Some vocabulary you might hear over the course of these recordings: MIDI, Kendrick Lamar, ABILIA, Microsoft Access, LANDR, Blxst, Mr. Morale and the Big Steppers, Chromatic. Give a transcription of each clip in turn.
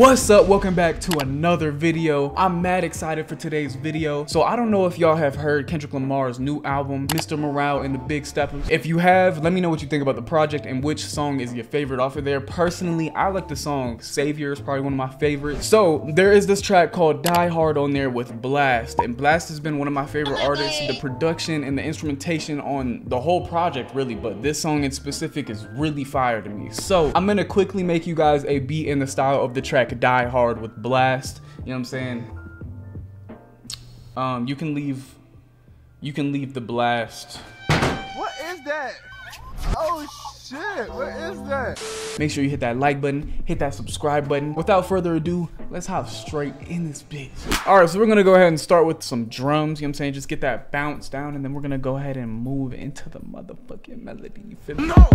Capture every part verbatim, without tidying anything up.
What's up? Welcome back to another video. I'm mad excited for today's video. So I don't know if y'all have heard Kendrick Lamar's new album, Mister Morale and the Big Steppers. If you have, let me know what you think about the project and which song is your favorite off of there. Personally, I like the song Savior. It's probably one of my favorites. So there is this track called Die Hard on there with Blxst, and Blxst has been one of my favorite artists. The production and the instrumentation on the whole project really, but this song in specific is really fire to me. So I'm gonna quickly make you guys a beat in the style of the track Die Hard with Blxst. You know what I'm saying? Um, you can leave, you can leave the Blxst. What is that? Oh shit, what is that? Make sure you hit that like button, hit that subscribe button. Without further ado, let's hop straight in this bitch. All right, so we're gonna go ahead and start with some drums, you know what I'm saying? Just get that bounce down, and then we're gonna go ahead and move into the motherfucking melody, you feel me? No!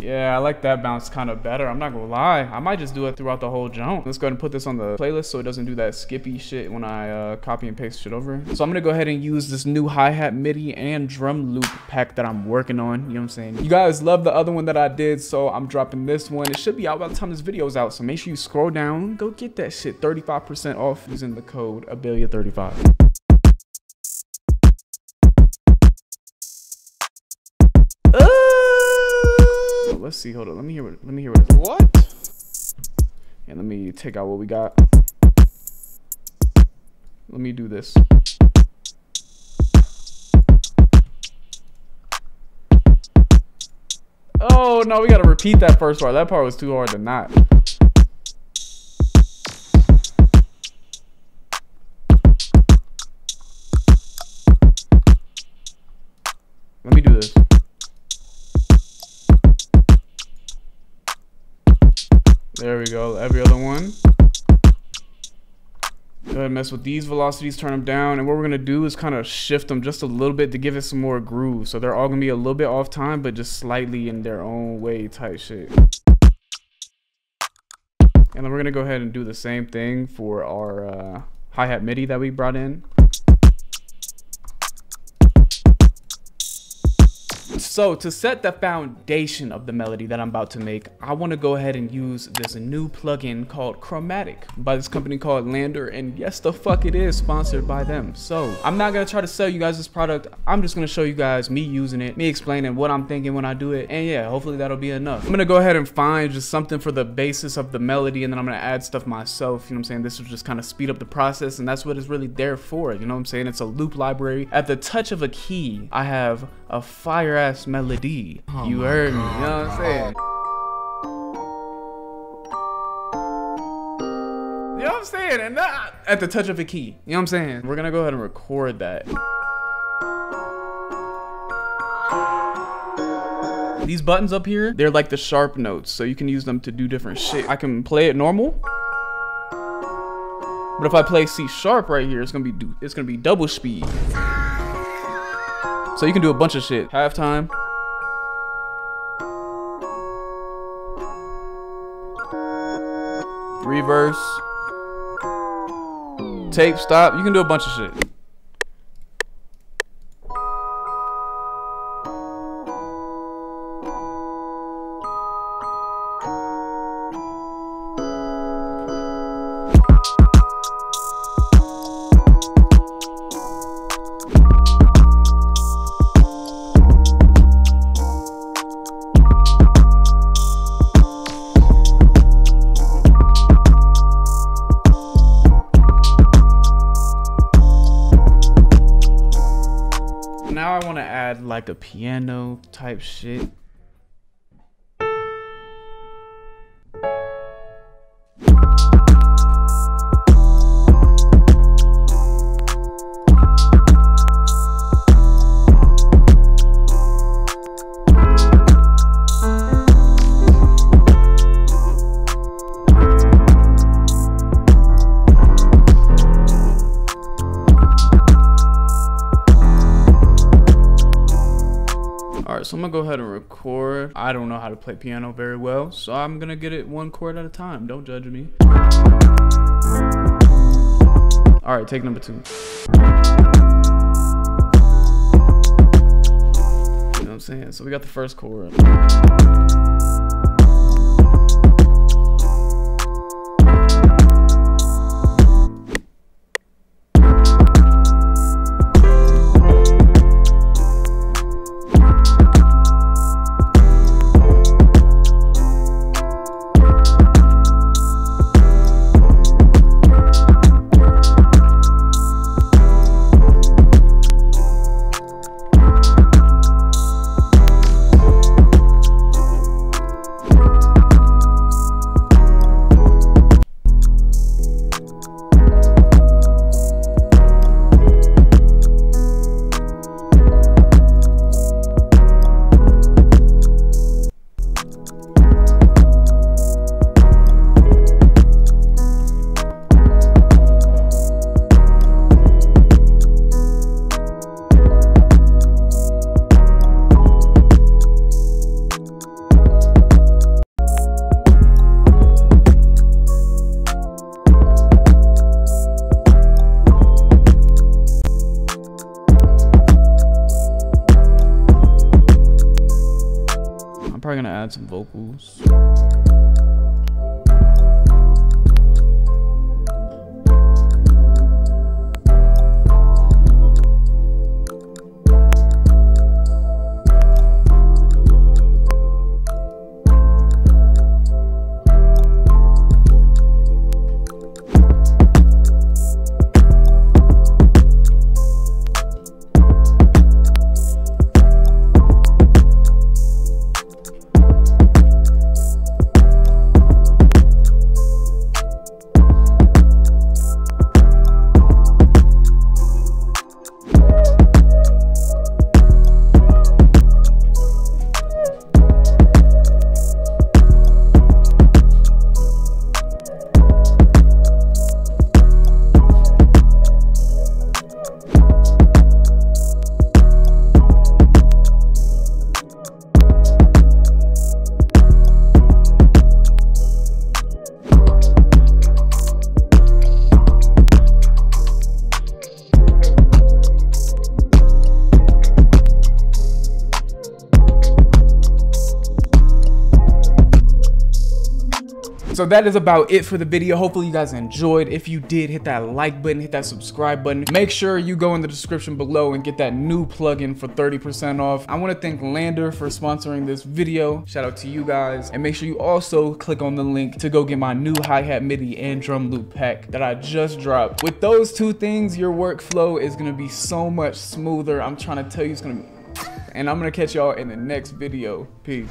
Yeah, I like that bounce kind of better. I'm not gonna lie. I might just do it throughout the whole jump. Let's go ahead and put this on the playlist so it doesn't do that skippy shit when I uh, copy and paste shit over. So I'm gonna go ahead and use this new hi-hat, MIDI, and drum loop pack that I'm working on. You know what I'm saying? You guys love the other one that I did, so I'm dropping this one. It should be out by the time this video is out, so make sure you scroll down. Go get that shit thirty-five percent off using the code ABILIA thirty-five. Let's see, hold on, let me hear what, let me hear what, what? And let me take out what we got. Let me do this. Oh no, we gotta repeat that first part. That part was too hard to not. Let me do this. There we go, every other one. Go ahead and mess with these velocities, turn them down, and what we're gonna do is kind of shift them just a little bit to give it some more groove. So they're all gonna be a little bit off time, but just slightly in their own way type shit. And then we're gonna go ahead and do the same thing for our uh, hi-hat MIDI that we brought in. So to set the foundation of the melody that I'm about to make, I want to go ahead and use this new plugin called Chromatic by this company called LANDR, and yes the fuck it is sponsored by them. So I'm not gonna try to sell you guys this product. I'm just gonna show you guys me using it, me explaining what I'm thinking when I do it, and yeah, hopefully that'll be enough. I'm gonna go ahead and find just something for the basis of the melody, and then I'm gonna add stuff myself. You know what I'm saying? This will just kind of speed up the process, and that's what it's really there for. You know what I'm saying? It's a loop library. At the touch of a key, I have a fire ass melody. Oh, you heard me, you know what I'm saying? You know what I'm saying? And that, at the touch of a key, you know what I'm saying? We're gonna go ahead and record that. These buttons up here, they're like the sharp notes, so you can use them to do different shit. I can play it normal, but if I play C sharp right here, it's gonna be it's gonna be double speed. So you can do a bunch of shit. Half time. Reverse. Tape stop. You can do a bunch of shit. Now I want to add like a piano type shit. So I'm gonna go ahead and record. I don't know how to play piano very well, so I'm gonna get it one chord at a time. Don't judge me. All right, take number two. You know what I'm saying? So we got the first chord. Probably gonna add some vocals. So that is about it for the video. Hopefully you guys enjoyed. If you did, hit that like button, hit that subscribe button. Make sure you go in the description below and get that new plugin for thirty percent off. I want to thank LANDR for sponsoring this video. Shout out to you guys. And make sure you also click on the link to go get my new hi-hat, MIDI, and drum loop pack that I just dropped. With those two things, your workflow is going to be so much smoother. I'm trying to tell you, it's going to be... And I'm going to catch y'all in the next video. Peace.